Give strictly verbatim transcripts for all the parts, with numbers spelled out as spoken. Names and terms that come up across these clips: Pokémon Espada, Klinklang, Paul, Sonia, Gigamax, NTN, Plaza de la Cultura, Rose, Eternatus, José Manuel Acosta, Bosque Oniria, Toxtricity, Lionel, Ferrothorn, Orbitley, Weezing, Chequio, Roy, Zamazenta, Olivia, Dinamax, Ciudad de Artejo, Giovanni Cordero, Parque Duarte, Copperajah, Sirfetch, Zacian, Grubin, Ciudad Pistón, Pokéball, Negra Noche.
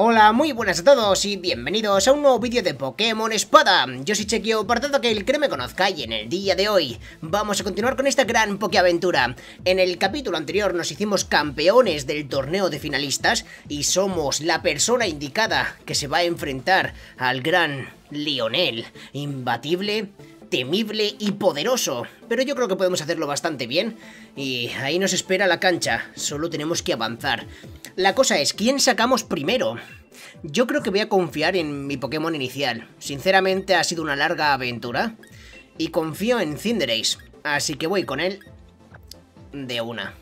Hola, muy buenas a todos y bienvenidos a un nuevo vídeo de Pokémon Espada. Yo soy Chequio, para todo aquel que me conozca, y en el día de hoy vamos a continuar con esta gran Pokéaventura. En el capítulo anterior nos hicimos campeones del torneo de finalistas y somos la persona indicada que se va a enfrentar al gran Lionel, imbatible, temible y poderoso, pero yo creo que podemos hacerlo bastante bien y ahí nos espera la cancha, solo tenemos que avanzar. La cosa es, ¿quién sacamos primero? Yo creo que voy a confiar en mi Pokémon inicial, sinceramente ha sido una larga aventura y confío en Cinderace, así que voy con él de una.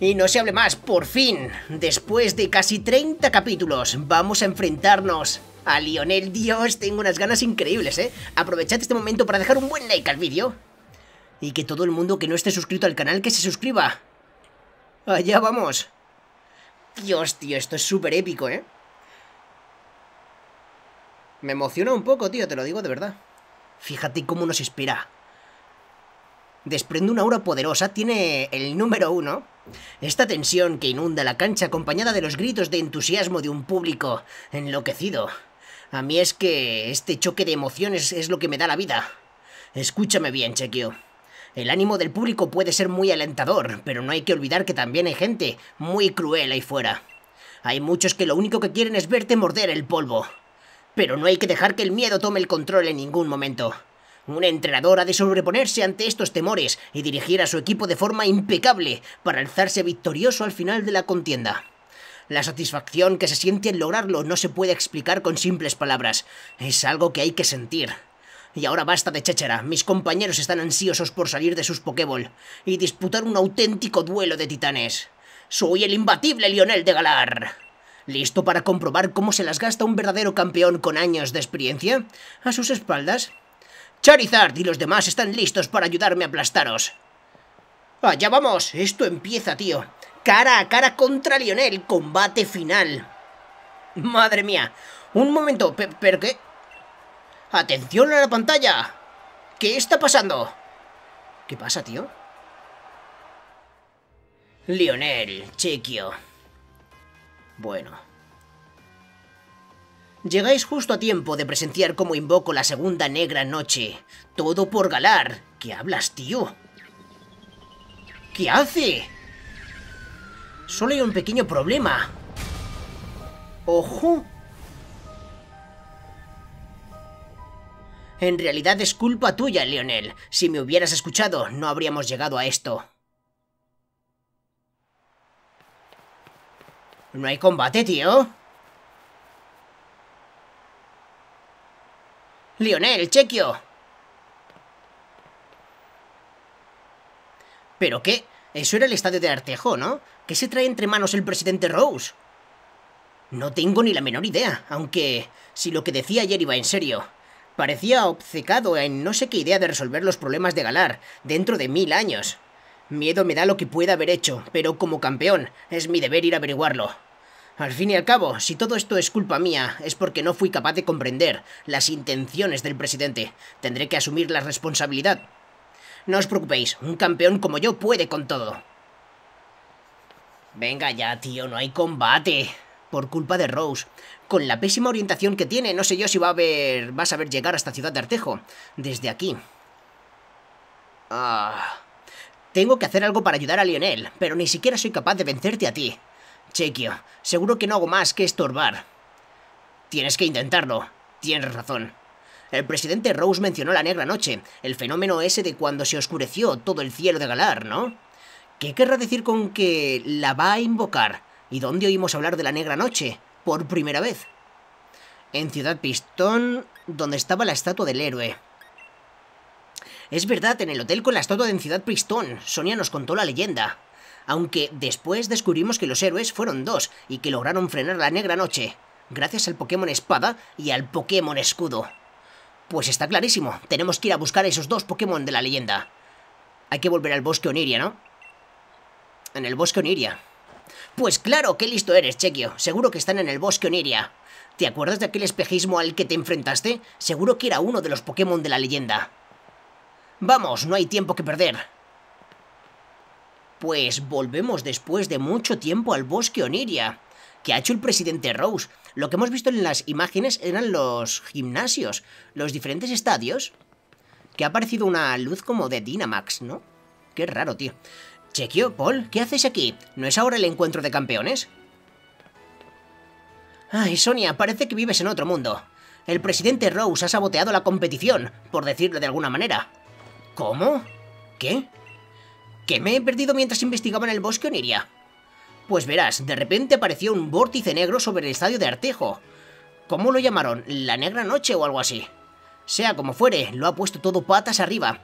Y no se hable más, por fin, después de casi treinta capítulos, vamos a enfrentarnos a Lionel. Dios, tengo unas ganas increíbles, ¿eh? Aprovechad este momento para dejar un buen like al vídeo. Y que todo el mundo que no esté suscrito al canal, que se suscriba. Allá vamos. Dios, tío, esto es súper épico, ¿eh? Me emociona un poco, tío, te lo digo de verdad. Fíjate cómo nos espera. Desprende una aura poderosa, tiene el número uno. Esta tensión que inunda la cancha acompañada de los gritos de entusiasmo de un público enloquecido. A mí es que este choque de emociones es lo que me da la vida. Escúchame bien, Chequio. El ánimo del público puede ser muy alentador, pero no hay que olvidar que también hay gente muy cruel ahí fuera. Hay muchos que lo único que quieren es verte morder el polvo. Pero no hay que dejar que el miedo tome el control en ningún momento. Un entrenador ha de sobreponerse ante estos temores y dirigir a su equipo de forma impecable para alzarse victorioso al final de la contienda. La satisfacción que se siente en lograrlo no se puede explicar con simples palabras. Es algo que hay que sentir. Y ahora basta de chéchera. Mis compañeros están ansiosos por salir de sus Pokéball y disputar un auténtico duelo de titanes. Soy el imbatible Lionel de Galar. ¿Listo para comprobar cómo se las gasta un verdadero campeón con años de experiencia? ¿A sus espaldas? Charizard y los demás están listos para ayudarme a aplastaros. ¡Allá vamos! Esto empieza, tío. Cara a cara contra Lionel. Combate final. Madre mía. Un momento. ¿Pero qué? ¡Atención a la pantalla! ¿Qué está pasando? ¿Qué pasa, tío? Lionel, Chequio. Bueno. Llegáis justo a tiempo de presenciar cómo invoco la segunda Negra Noche. Todo por Galar. ¿Qué hablas, tío? ¿Qué hace? Solo hay un pequeño problema. ¡Ojo! En realidad es culpa tuya, Lionel. Si me hubieras escuchado, no habríamos llegado a esto. ¿No hay combate, tío? ¡Lionel, Chequio! ¿Pero qué? Eso era el estadio de Artejo, ¿no? ¿Qué se trae entre manos el presidente Rose? No tengo ni la menor idea, aunque... si lo que decía ayer iba en serio. Parecía obcecado en no sé qué idea de resolver los problemas de Galar dentro de mil años. Miedo me da lo que pueda haber hecho, pero como campeón es mi deber ir a averiguarlo. Al fin y al cabo, si todo esto es culpa mía, es porque no fui capaz de comprender las intenciones del presidente. Tendré que asumir la responsabilidad. No os preocupéis, un campeón como yo puede con todo. Venga ya, tío, no hay combate. Por culpa de Rose. Con la pésima orientación que tiene, no sé yo si va a ver... vas a ver llegar hasta Ciudad de Artejo. Desde aquí. Ah. Tengo que hacer algo para ayudar a Lionel, pero ni siquiera soy capaz de vencerte a ti. Chequio, seguro que no hago más que estorbar. Tienes que intentarlo. Tienes razón. El presidente Rose mencionó la Negra Noche, el fenómeno ese de cuando se oscureció todo el cielo de Galar, ¿no? ¿Qué querrá decir con que la va a invocar? ¿Y dónde oímos hablar de la Negra Noche? Por primera vez. En Ciudad Pistón, donde estaba la estatua del héroe. Es verdad, en el hotel con la estatua de Ciudad Pistón, Sonia nos contó la leyenda. Aunque después descubrimos que los héroes fueron dos y que lograron frenar la Negra Noche, gracias al Pokémon Espada y al Pokémon Escudo. Pues está clarísimo, tenemos que ir a buscar a esos dos Pokémon de la leyenda. Hay que volver al Bosque Oniria, ¿no? En el Bosque Oniria. Pues claro, qué listo eres, Chequio, seguro que están en el Bosque Oniria. ¿Te acuerdas de aquel espejismo al que te enfrentaste? Seguro que era uno de los Pokémon de la leyenda. Vamos, no hay tiempo que perder. Pues volvemos después de mucho tiempo al Bosque Oniria. que ha hecho el presidente Rose. Lo que hemos visto en las imágenes eran los gimnasios, los diferentes estadios, que ha aparecido una luz como de Dinamax, ¿no? Qué raro, tío. Chequio, Paul, ¿qué haces aquí? ¿No es ahora el encuentro de campeones? Ay, Sonia, parece que vives en otro mundo. El presidente Rose ha saboteado la competición, por decirlo de alguna manera. ¿Cómo? ¿Qué? ¿Que me he perdido mientras investigaban el bosque Oniria? Pues verás, de repente apareció un vórtice negro sobre el estadio de Artejo. ¿Cómo lo llamaron? ¿La Negra Noche o algo así? Sea como fuere, lo ha puesto todo patas arriba.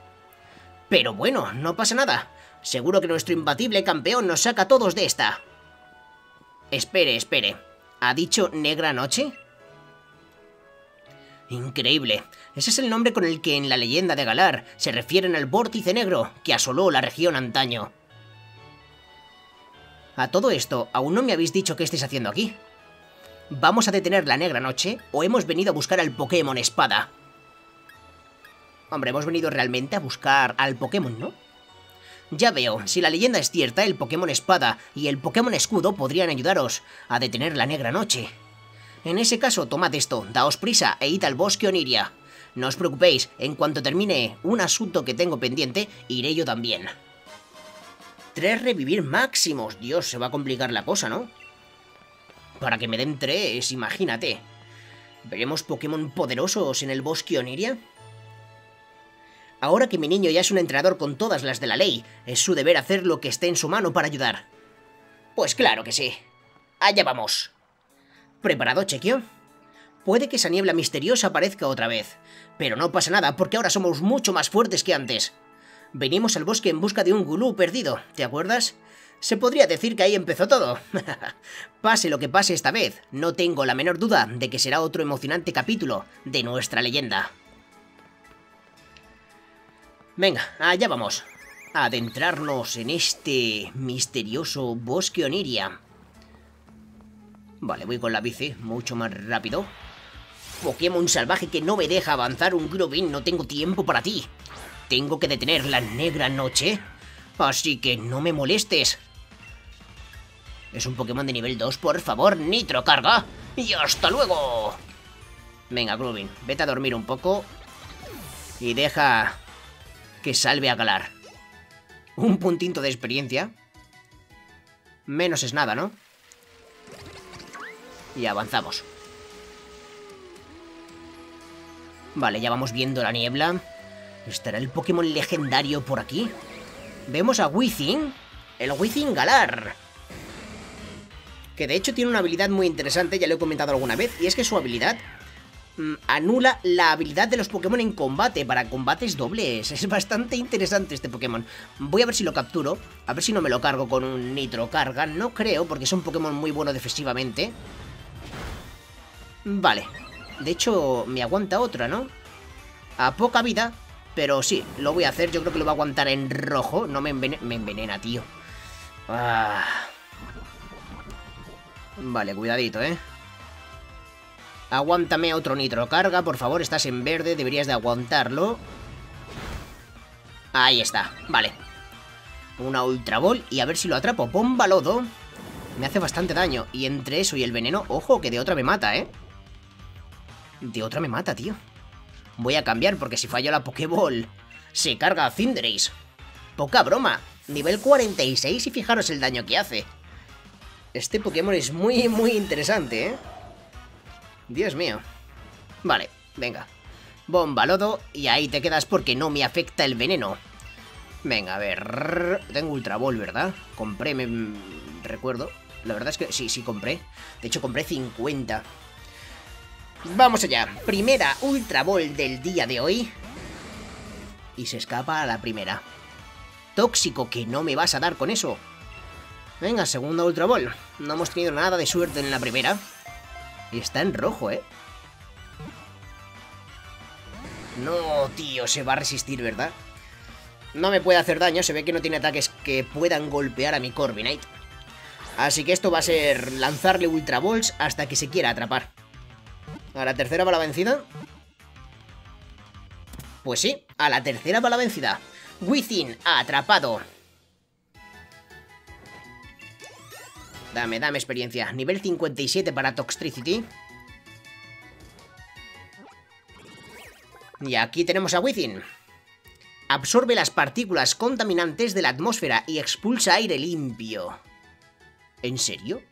Pero bueno, no pasa nada. Seguro que nuestro imbatible campeón nos saca a todos de esta. Espere, espere. ¿Ha dicho Negra Noche? Increíble. Ese es el nombre con el que en la leyenda de Galar se refieren al vórtice negro que asoló la región antaño. A todo esto, aún no me habéis dicho qué estáis haciendo aquí. ¿Vamos a detener la Negra Noche o hemos venido a buscar al Pokémon Espada? Hombre, hemos venido realmente a buscar al Pokémon, ¿no? Ya veo, si la leyenda es cierta, el Pokémon Espada y el Pokémon Escudo podrían ayudaros a detener la Negra Noche. En ese caso, tomad esto, daos prisa e id al bosque Oniria. No os preocupéis, en cuanto termine un asunto que tengo pendiente, iré yo también. Tres revivir máximos. Dios, se va a complicar la cosa, ¿no? Para que me den tres, imagínate. ¿Veremos Pokémon poderosos en el bosque Oniria? Ahora que mi niño ya es un entrenador con todas las de la ley, es su deber hacer lo que esté en su mano para ayudar. Pues claro que sí. Allá vamos. ¿Preparado, Chequio? Puede que esa niebla misteriosa aparezca otra vez, pero no pasa nada porque ahora somos mucho más fuertes que antes. Venimos al bosque en busca de un gulú perdido, ¿te acuerdas? Se podría decir que ahí empezó todo. Pase lo que pase esta vez, no tengo la menor duda de que será otro emocionante capítulo de nuestra leyenda. Venga, allá vamos. A adentrarnos en este misterioso bosque Oniria. Vale, voy con la bici, mucho más rápido. Pokémon salvaje que no me deja avanzar, un Grubin, no tengo tiempo para ti. Tengo que detener la Negra Noche, así que no me molestes. Es un Pokémon de nivel dos, por favor, Nitro Carga. Y hasta luego. Venga, Grubin, vete a dormir un poco y deja que salve a Galar. Un puntito de experiencia. Menos es nada, ¿no? Y avanzamos. Vale, ya vamos viendo la niebla. ¿Estará el Pokémon legendario por aquí? Vemos a Weezing. El Weezing Galar, que de hecho tiene una habilidad muy interesante, ya lo he comentado alguna vez, y es que su habilidad mmm, anula la habilidad de los Pokémon en combate, para combates dobles. Es bastante interesante este Pokémon. Voy a ver si lo capturo, a ver si no me lo cargo con un Nitro Carga. No creo, porque es un Pokémon muy bueno defensivamente. Vale, de hecho me aguanta otra, ¿no? A poca vida, pero sí, lo voy a hacer. Yo creo que lo va a aguantar en rojo. No me envenena, me envenena, tío. Ah. Vale, cuidadito, ¿eh? Aguántame otro Nitro Carga, por favor, estás en verde, deberías de aguantarlo. Ahí está, vale. Una Ultra Ball y a ver si lo atrapo. Bomba Lodo. Me hace bastante daño. Y entre eso y el veneno, ojo, que de otra me mata, ¿eh? De otra me mata, tío. Voy a cambiar porque si fallo la Pokéball se carga a Cinderace. Poca broma. Nivel cuarenta y seis y fijaros el daño que hace. Este Pokémon es muy, muy interesante, ¿eh? Dios mío. Vale, venga. Bomba Lodo y ahí te quedas porque no me afecta el veneno. Venga, a ver. Tengo Ultra Ball, ¿verdad? Compré, me recuerdo. La verdad es que sí, sí compré. De hecho, compré cincuenta. Vamos allá, primera Ultra Ball del día de hoy. Y se escapa a la primera. Tóxico, que no me vas a dar con eso. Venga, segunda Ultra Ball. No hemos tenido nada de suerte en la primera. Y está en rojo, ¿eh? No, tío, se va a resistir, ¿verdad? No me puede hacer daño, se ve que no tiene ataques que puedan golpear a mi Corviknight. Así que esto va a ser lanzarle Ultra Balls hasta que se quiera atrapar. ¿A la tercera va la vencida? Pues sí, a la tercera va la vencida. Weezing atrapado. Dame, dame experiencia. Nivel cincuenta y siete para Toxtricity. Y aquí tenemos a Weezing. Absorbe las partículas contaminantes de la atmósfera y expulsa aire limpio. ¿En serio?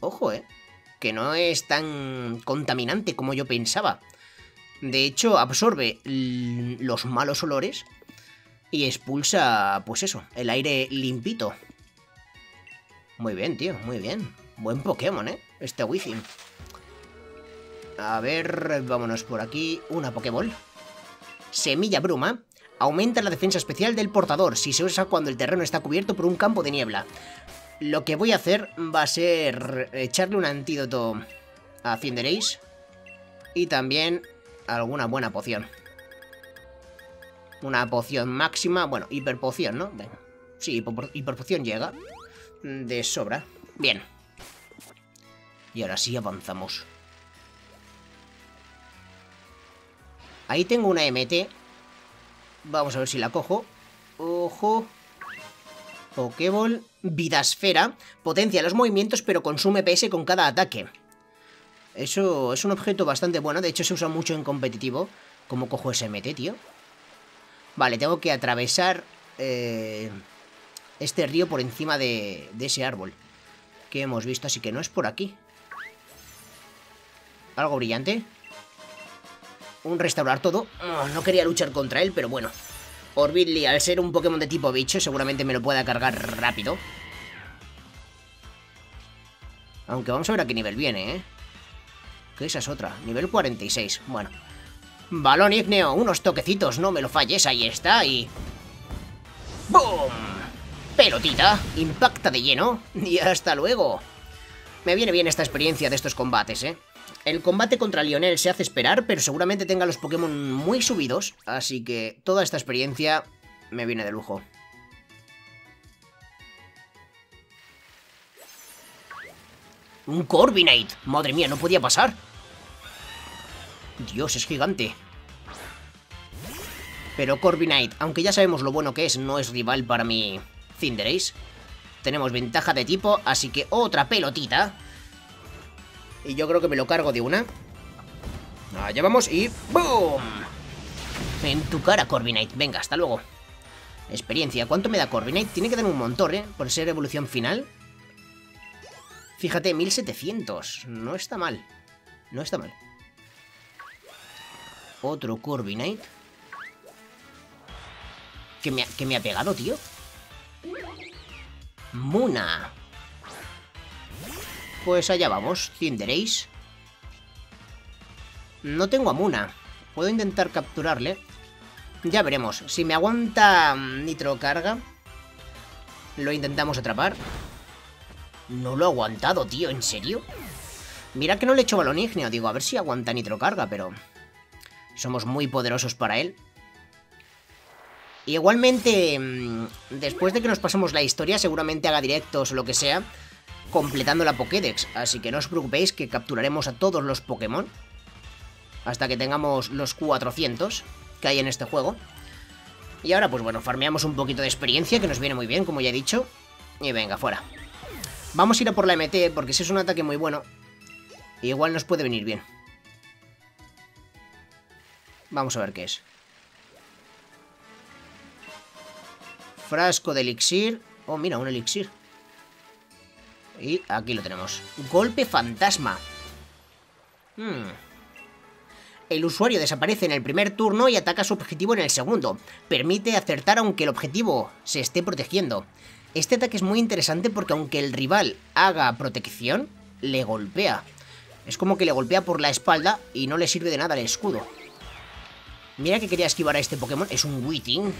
Ojo, eh. Que no es tan contaminante como yo pensaba. De hecho, absorbe los malos olores y expulsa, pues eso, el aire limpito. Muy bien, tío, muy bien. Buen Pokémon, ¿eh? Este Weezing. A ver, vámonos por aquí. Una Pokéball. Semilla Bruma. Aumenta la defensa especial del portador si se usa cuando el terreno está cubierto por un campo de niebla. Lo que voy a hacer va a ser echarle un antídoto a Cinderace y también alguna buena poción. Una poción máxima, bueno, hiperpoción, ¿no? Venga. Sí, hiper, hiperpoción llega de sobra. Bien. Y ahora sí avanzamos. Ahí tengo una M T. Vamos a ver si la cojo. Ojo. Pokéball. Vidasfera. Potencia los movimientos, pero consume P S con cada ataque. Eso es un objeto bastante bueno. De hecho, se usa mucho en competitivo. ¿Cómo cojo ese M T, tío? Vale, tengo que atravesar eh, este río por encima de, de ese árbol que hemos visto, así que no es por aquí. Algo brillante. Un restaurar todo. Oh, no quería luchar contra él, pero bueno. Orbitley, al ser un Pokémon de tipo bicho, seguramente me lo pueda cargar rápido. Aunque vamos a ver a qué nivel viene, ¿eh? Que esa es otra. Nivel cuarenta y seis. Bueno. Balón ígneo, unos toquecitos, no me lo falles, ahí está, y... ¡Boom! Pelotita, impacta de lleno, y hasta luego. Me viene bien esta experiencia de estos combates, ¿eh? El combate contra Lionel se hace esperar, pero seguramente tenga los Pokémon muy subidos, así que toda esta experiencia me viene de lujo. ¡Un Corviknight! ¡Madre mía, no podía pasar! Dios, es gigante. Pero Corviknight, aunque ya sabemos lo bueno que es, no es rival para mi Cinderace. Tenemos ventaja de tipo, así que otra pelotita. Y yo creo que me lo cargo de una. Allá vamos y... ¡Boom! En tu cara, Corviknight. Venga, hasta luego. Experiencia. ¿Cuánto me da Corviknight? Tiene que dar un montón, ¿eh? Por ser evolución final. Fíjate, mil setecientos. No está mal. No está mal. Otro Corviknight. ¿Qué me ha, qué me ha pegado, tío? Muna. Pues allá vamos. Cinderace. No tengo a Muna. Puedo intentar capturarle. Ya veremos. Si me aguanta nitrocarga, lo intentamos atrapar. No lo ha aguantado, tío. ¿En serio? Mira que no le he hecho balón ígneo. Digo, a ver si aguanta nitrocarga, pero... somos muy poderosos para él. Y igualmente, después de que nos pasemos la historia, seguramente haga directos o lo que sea, completando la Pokédex. Así que no os preocupéis que capturaremos a todos los Pokémon hasta que tengamos los cuatrocientos que hay en este juego. Y ahora, pues bueno, farmeamos un poquito de experiencia, que nos viene muy bien, como ya he dicho. Y venga, fuera. Vamos a ir a por la M T, porque si es un ataque muy bueno, igual nos puede venir bien. Vamos a ver qué es. Frasco de elixir. Oh, mira, un elixir. Y aquí lo tenemos. Golpe fantasma. Hmm. El usuario desaparece en el primer turno y ataca a su objetivo en el segundo. Permite acertar aunque el objetivo se esté protegiendo. Este ataque es muy interesante porque aunque el rival haga protección, le golpea. Es como que le golpea por la espalda y no le sirve de nada el escudo. Mira que quería esquivar a este Pokémon. Es un Weezing.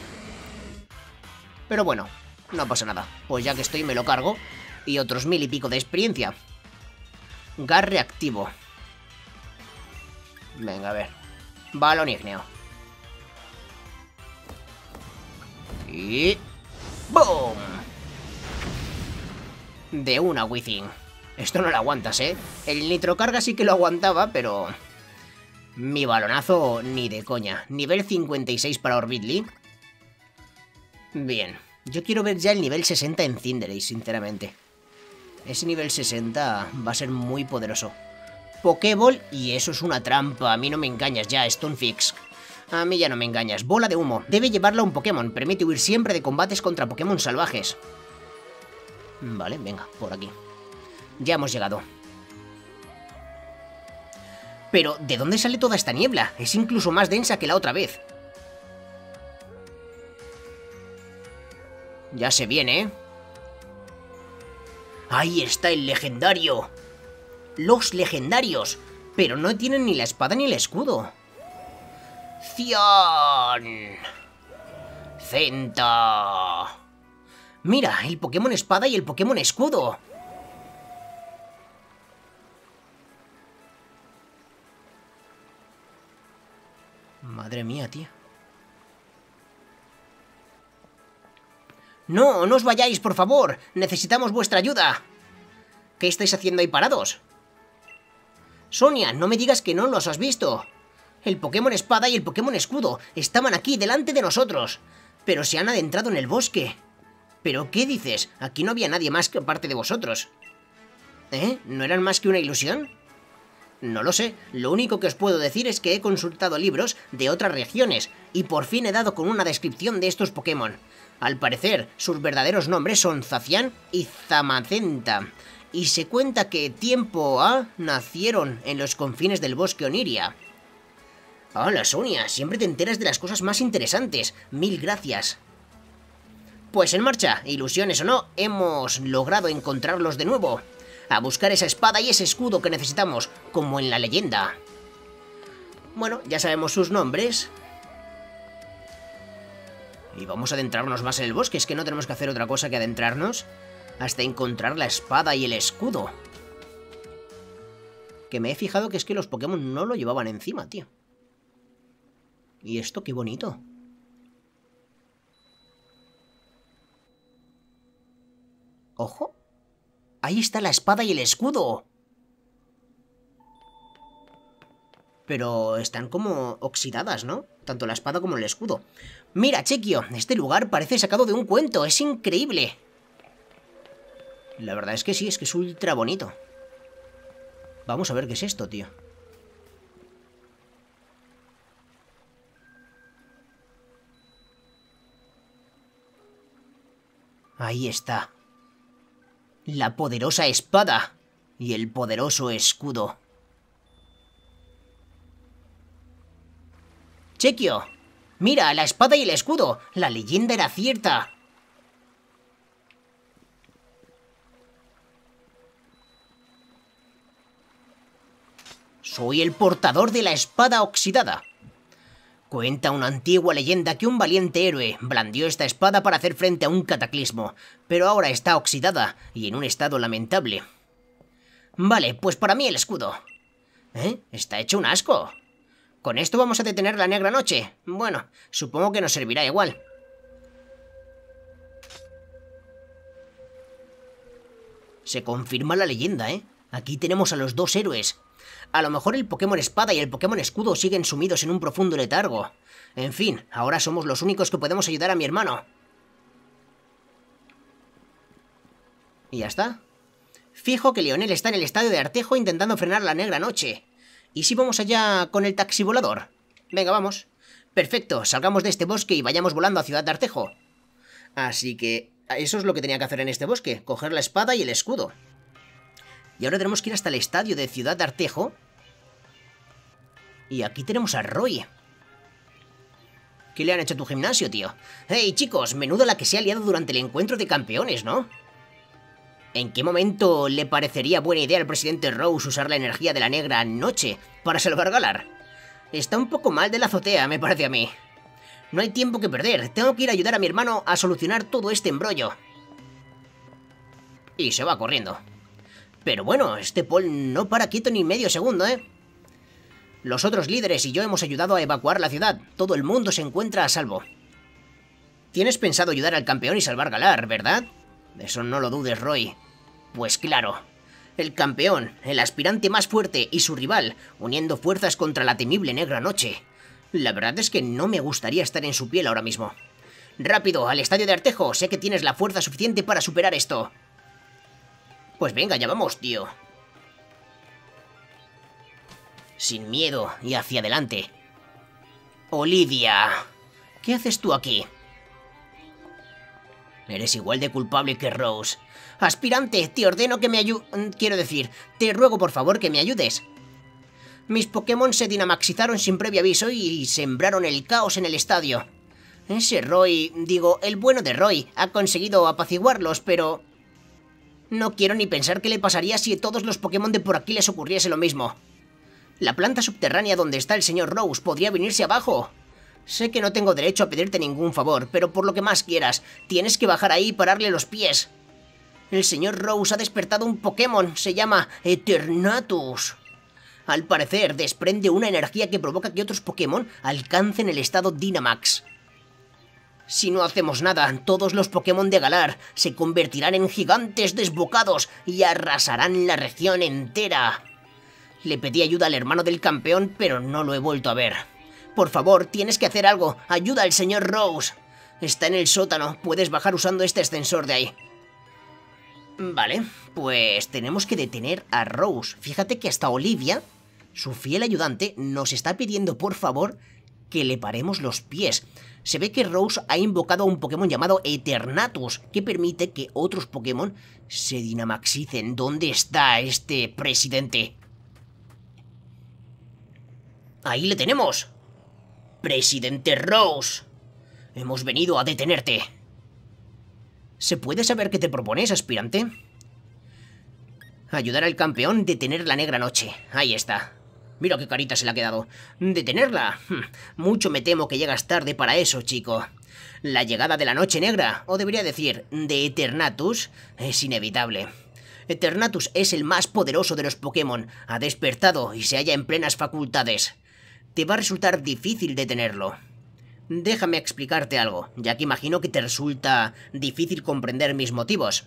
Pero bueno, no pasa nada. Pues ya que estoy me lo cargo. Y otros mil y pico de experiencia. Gas reactivo. Venga, a ver. Balón ígneo. Y... ¡boom! De una, Weezing. Esto no lo aguantas, ¿eh? El nitrocarga sí que lo aguantaba, pero... mi balonazo ni de coña. Nivel cincuenta y seis para Orbitley. Bien. Yo quiero ver ya el nivel sesenta en Cinderace, sinceramente. Ese nivel sesenta va a ser muy poderoso. Pokéball, y eso es una trampa. A mí no me engañas ya, Stunfix. A mí ya no me engañas. Bola de humo. Debe llevarla un Pokémon. Permite huir siempre de combates contra Pokémon salvajes. Vale, venga, por aquí. Ya hemos llegado. Pero, ¿de dónde sale toda esta niebla? Es incluso más densa que la otra vez. Ya se viene, ¿eh? ¡Ahí está el legendario! ¡Los legendarios! Pero no tienen ni la espada ni el escudo. ¡Zacian! ¡Zenta! ¡Mira! El Pokémon Espada y el Pokémon Escudo. Madre mía, tía. ¡No! ¡No os vayáis, por favor! ¡Necesitamos vuestra ayuda! ¿Qué estáis haciendo ahí parados? Sonia, no me digas que no los has visto. El Pokémon Espada y el Pokémon Escudo estaban aquí delante de nosotros, pero se han adentrado en el bosque. ¿Pero qué dices? Aquí no había nadie más que parte de vosotros. ¿Eh? ¿No eran más que una ilusión? No lo sé. Lo único que os puedo decir es que he consultado libros de otras regiones y por fin he dado con una descripción de estos Pokémon. Al parecer, sus verdaderos nombres son Zacian y Zamazenta. Y se cuenta que tiempo A nacieron en los confines del Bosque Oniria. ¡Hola, Sonia! Siempre te enteras de las cosas más interesantes. Mil gracias. Pues en marcha, ilusiones o no, hemos logrado encontrarlos de nuevo. A buscar esa espada y ese escudo que necesitamos, como en la leyenda. Bueno, ya sabemos sus nombres. Y vamos a adentrarnos más en el bosque. Es que no tenemos que hacer otra cosa que adentrarnos hasta encontrar la espada y el escudo. Que me he fijado que es que los Pokémon no lo llevaban encima, tío. Y esto, qué bonito. ¡Ojo! ¡Ahí está la espada y el escudo! Pero están como oxidadas, ¿no? Tanto la espada como el escudo. ¡Mira, Chequio! Este lugar parece sacado de un cuento. ¡Es increíble! La verdad es que sí, es que es ultra bonito. Vamos a ver qué es esto, tío. Ahí está. La poderosa espada y el poderoso escudo. Chequio, mira, la espada y el escudo. La leyenda era cierta. Soy el portador de la espada oxidada. Cuenta una antigua leyenda que un valiente héroe blandió esta espada para hacer frente a un cataclismo, pero ahora está oxidada y en un estado lamentable. Vale, pues para mí el escudo. ¿Eh? Está hecho un asco. Con esto vamos a detener la Negra Noche. Bueno, supongo que nos servirá igual. Se confirma la leyenda, ¿eh? Aquí tenemos a los dos héroes. A lo mejor el Pokémon Espada y el Pokémon Escudo siguen sumidos en un profundo letargo. En fin, ahora somos los únicos que podemos ayudar a mi hermano. Y ya está. Fijo que Lionel está en el estadio de Artejo intentando frenar la Negra Noche. ¿Y si vamos allá con el taxi volador? Venga, vamos. Perfecto, salgamos de este bosque y vayamos volando a Ciudad de Artejo. Así que eso es lo que tenía que hacer en este bosque, coger la espada y el escudo. Y ahora tenemos que ir hasta el estadio de Ciudad de Artejo. Y aquí tenemos a Roy. ¿Qué le han hecho a tu gimnasio, tío? ¡Hey, chicos! Menudo la que se ha liado durante el encuentro de campeones, ¿no? ¿En qué momento le parecería buena idea al presidente Rose usar la energía de la Negra Noche para salvar Galar? Está un poco mal de la azotea, me parece a mí. No hay tiempo que perder. Tengo que ir a ayudar a mi hermano a solucionar todo este embrollo. Y se va corriendo. Pero bueno, este Paul no para quieto ni medio segundo, ¿eh? Los otros líderes y yo hemos ayudado a evacuar la ciudad. Todo el mundo se encuentra a salvo. Tienes pensado ayudar al campeón y salvar Galar, ¿verdad? Eso no lo dudes, Roy. Pues claro. El campeón, el aspirante más fuerte y su rival, uniendo fuerzas contra la temible Negra Noche. La verdad es que no me gustaría estar en su piel ahora mismo. Rápido, al estadio de Artejo. Sé que tienes la fuerza suficiente para superar esto. Pues venga, ya vamos, tío. Sin miedo y hacia adelante. Olivia, ¿qué haces tú aquí? Eres igual de culpable que Rose. Aspirante, te ordeno que me ayu... Quiero decir, te ruego por favor que me ayudes. Mis Pokémon se dinamaxizaron sin previo aviso y sembraron el caos en el estadio. Ese Roy, digo, el bueno de Roy, ha conseguido apaciguarlos, pero... no quiero ni pensar qué le pasaría si a todos los Pokémon de por aquí les ocurriese lo mismo. La planta subterránea donde está el señor Rose podría venirse abajo. Sé que no tengo derecho a pedirte ningún favor, pero por lo que más quieras, tienes que bajar ahí y pararle los pies. El señor Rose ha despertado un Pokémon, se llama Eternatus. Al parecer, desprende una energía que provoca que otros Pokémon alcancen el estado Dinamax. Si no hacemos nada, todos los Pokémon de Galar se convertirán en gigantes desbocados y arrasarán la región entera. Le pedí ayuda al hermano del campeón, pero no lo he vuelto a ver. Por favor, tienes que hacer algo. Ayuda al señor Rose. Está en el sótano. Puedes bajar usando este ascensor de ahí. Vale, pues tenemos que detener a Rose. Fíjate que hasta Olivia, su fiel ayudante, nos está pidiendo por favor que le paremos los pies. Se ve que Rose ha invocado a un Pokémon llamado Eternatus, que permite que otros Pokémon se dinamaxicen. ¿Dónde está este presidente? ¡Ahí le tenemos! ¡Presidente Rose! Hemos venido a detenerte. ¿Se puede saber qué te propones, aspirante? Ayudar al campeón, detener la negra noche. Ahí está. Mira qué carita se le ha quedado. ¿Detenerla? Mucho me temo que llegas tarde para eso, chico. La llegada de la noche negra, o debería decir, de Eternatus, es inevitable. Eternatus es el más poderoso de los Pokémon. Ha despertado y se halla en plenas facultades. Te va a resultar difícil detenerlo. Déjame explicarte algo, ya que imagino que te resulta difícil comprender mis motivos.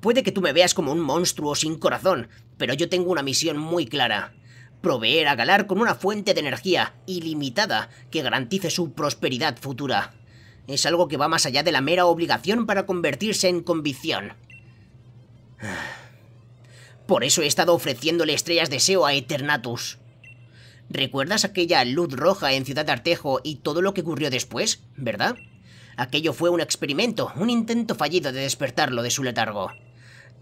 Puede que tú me veas como un monstruo sin corazón, pero yo tengo una misión muy clara. Proveer a Galar con una fuente de energía ilimitada que garantice su prosperidad futura. Es algo que va más allá de la mera obligación para convertirse en convicción. Por eso he estado ofreciéndole estrellas deseo a Eternatus. ¿Recuerdas aquella luz roja en Ciudad Artejo y todo lo que ocurrió después, verdad? Aquello fue un experimento, un intento fallido de despertarlo de su letargo.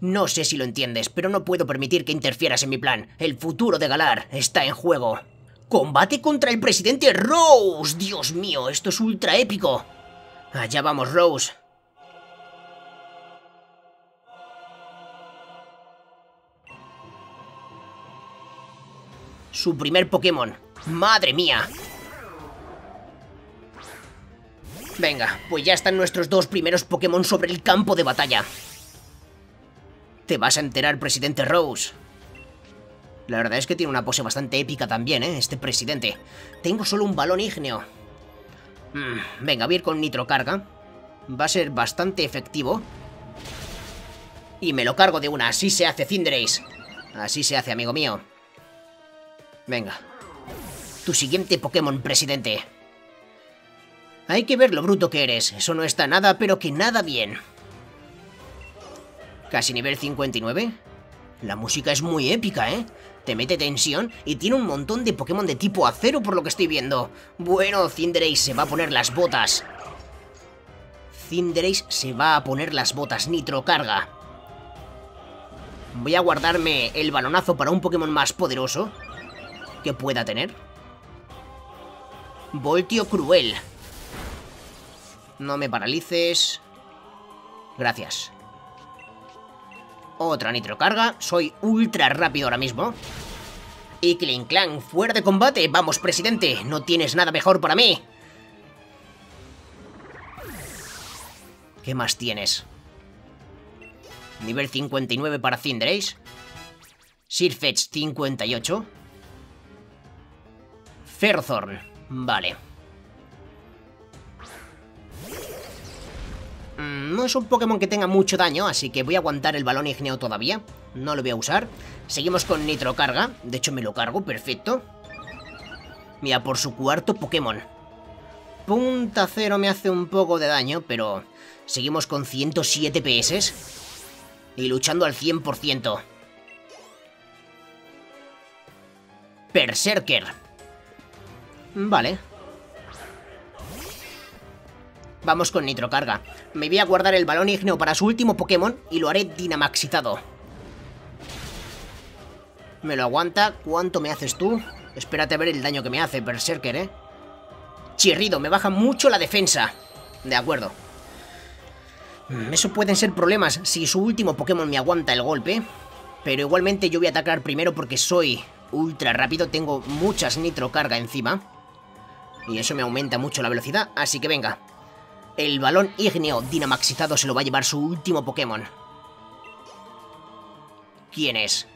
No sé si lo entiendes, pero no puedo permitir que interfieras en mi plan. El futuro de Galar está en juego. ¡Combate contra el presidente Rose! ¡Dios mío, esto es ultra épico! Allá vamos, Rose. Su primer Pokémon. ¡Madre mía! Venga, pues ya están nuestros dos primeros Pokémon sobre el campo de batalla. Te vas a enterar, presidente Rose. La verdad es que tiene una pose bastante épica también, ¿eh? Este presidente. Tengo solo un balón ígneo. Mm, venga, voy a ir con nitrocarga. Va a ser bastante efectivo. Y me lo cargo de una. Así se hace, Cinderace. Así se hace, amigo mío. Venga. Tu siguiente Pokémon, presidente. Hay que ver lo bruto que eres. Eso no está nada, pero que nada bien. Casi nivel cincuenta y nueve. La música es muy épica, ¿eh? Te mete tensión y tiene un montón de Pokémon de tipo acero por lo que estoy viendo. Bueno, Cinderace se va a poner las botas. Cinderace se va a poner las botas. Nitrocarga. Voy a guardarme el balonazo para un Pokémon más poderoso que pueda tener. Voltio cruel. No me paralices. Gracias. Otra nitrocarga. Soy ultra rápido ahora mismo. Y Klinklang, fuera de combate. Vamos, presidente. No tienes nada mejor para mí. ¿Qué más tienes? Nivel cincuenta y nueve para Cinderace. Sirfetch cincuenta y ocho. Ferrothorn, vale. No es un Pokémon que tenga mucho daño, así que voy a aguantar el balón ígneo todavía. No lo voy a usar. Seguimos con nitrocarga. De hecho me lo cargo, perfecto. Mira, por su cuarto Pokémon. Punta cero me hace un poco de daño, pero seguimos con ciento siete P S. y luchando al cien por ciento. Berserker. Vale. Vamos con nitrocarga. Me voy a guardar el balón ígneo para su último Pokémon y lo haré dinamaxitado. Me lo aguanta. ¿Cuánto me haces tú? Espérate a ver el daño que me hace, Berserker, ¿eh? Chirrido, me baja mucho la defensa. De acuerdo. Eso pueden ser problemas si su último Pokémon me aguanta el golpe. Pero igualmente yo voy a atacar primero porque soy ultra rápido. Tengo muchas nitrocarga encima. Y eso me aumenta mucho la velocidad. Así que venga. El balón ígneo dinamaxizado se lo va a llevar su último Pokémon. ¿Quién es?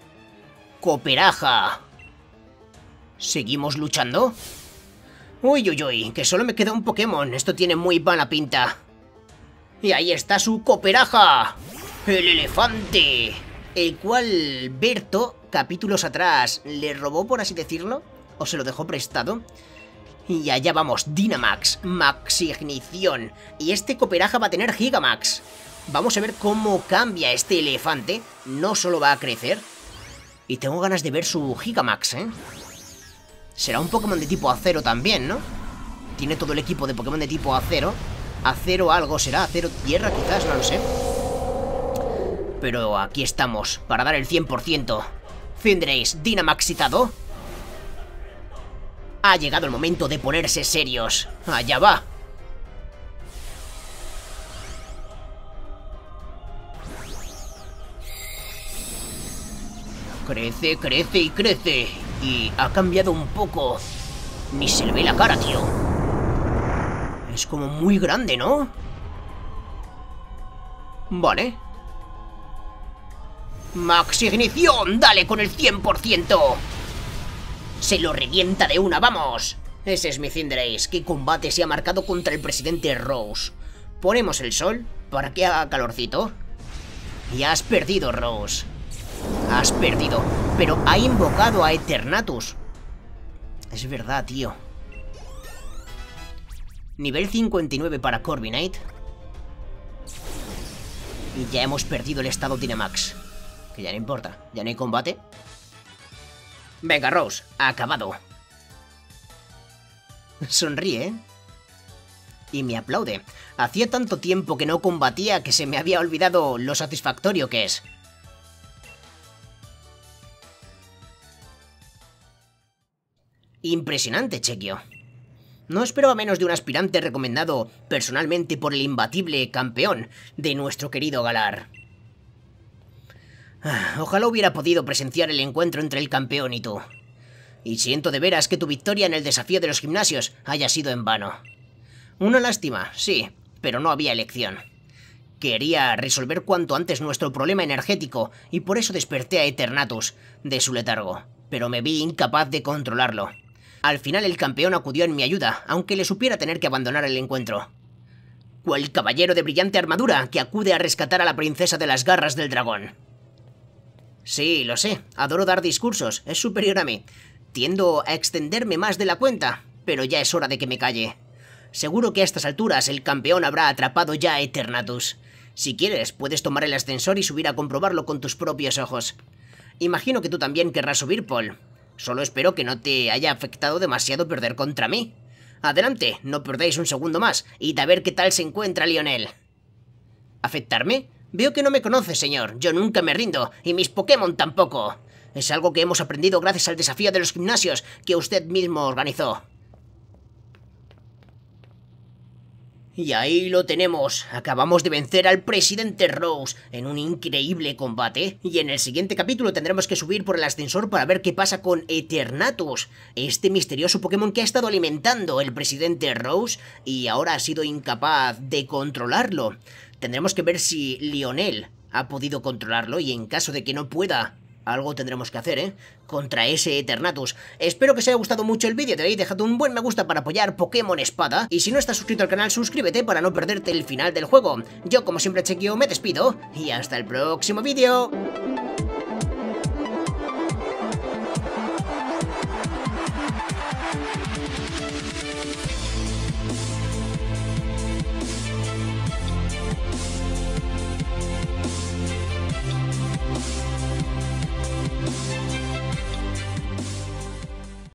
Copperajah. ¿Seguimos luchando? Uy, uy, uy, que solo me queda un Pokémon. Esto tiene muy mala pinta. Y ahí está su Copperajah, el elefante, el cual Berto, capítulos atrás, le robó, por así decirlo, o se lo dejó prestado. Y allá vamos, Dinamax, Maxignición. Y este Copperajah va a tener Gigamax. Vamos a ver cómo cambia este elefante. No solo va a crecer. Y tengo ganas de ver su Gigamax, ¿eh? Será un Pokémon de tipo acero también, ¿no? Tiene todo el equipo de Pokémon de tipo acero. Acero algo será, acero tierra quizás, no lo sé. Pero aquí estamos, para dar el cien por ciento. Cinderace, Dinamaxitado. Ha llegado el momento de ponerse serios. Allá va. Crece, crece y crece. Y ha cambiado un poco. Ni se le ve la cara, tío. Es como muy grande, ¿no? Vale. Maxignición, dale con el cien por ciento. Se lo revienta de una, ¡vamos! Ese es mi Cinderace. ¿Qué combate se ha marcado contra el presidente Rose? Ponemos el sol para que haga calorcito. Y has perdido, Rose. Has perdido. Pero ha invocado a Eternatus. Es verdad, tío. Nivel cincuenta y nueve para Corviknight. Y ya hemos perdido el estado Dinamax. Que ya no importa. Ya no hay combate. Venga, Rose, acabado. Sonríe, ¿eh? Y me aplaude. Hacía tanto tiempo que no combatía que se me había olvidado lo satisfactorio que es. Impresionante, Chequio. No esperaba menos de un aspirante recomendado personalmente por el imbatible campeón de nuestro querido Galar. Ojalá hubiera podido presenciar el encuentro entre el campeón y tú. Y siento de veras que tu victoria en el desafío de los gimnasios haya sido en vano. Una lástima, sí, pero no había elección. Quería resolver cuanto antes nuestro problema energético y por eso desperté a Eternatus de su letargo, pero me vi incapaz de controlarlo. Al final el campeón acudió en mi ayuda, aunque le supiera tener que abandonar el encuentro. Cual caballero de brillante armadura que acude a rescatar a la princesa de las garras del dragón. Sí, lo sé, adoro dar discursos, es superior a mí. Tiendo a extenderme más de la cuenta, pero ya es hora de que me calle. Seguro que a estas alturas el campeón habrá atrapado ya a Eternatus. Si quieres, puedes tomar el ascensor y subir a comprobarlo con tus propios ojos. Imagino que tú también querrás subir, Paul. Solo espero que no te haya afectado demasiado perder contra mí. Adelante, no perdáis un segundo más, y a ver qué tal se encuentra Lionel. ¿Afectarme? Veo que no me conoces, señor. Yo nunca me rindo, y mis Pokémon tampoco. Es algo que hemos aprendido gracias al desafío de los gimnasios que usted mismo organizó. Y ahí lo tenemos. Acabamos de vencer al presidente Rose en un increíble combate. Y en el siguiente capítulo tendremos que subir por el ascensor para ver qué pasa con Eternatus, este misterioso Pokémon que ha estado alimentando el presidente Rose y ahora ha sido incapaz de controlarlo. Tendremos que ver si Lionel ha podido controlarlo y en caso de que no pueda, algo tendremos que hacer, ¿eh? Contra ese Eternatus. Espero que os haya gustado mucho el vídeo de hoy. Dejad un buen me gusta para apoyar Pokémon Espada. Y si no estás suscrito al canal, suscríbete para no perderte el final del juego. Yo, como siempre, Chequio, me despido. Y hasta el próximo vídeo.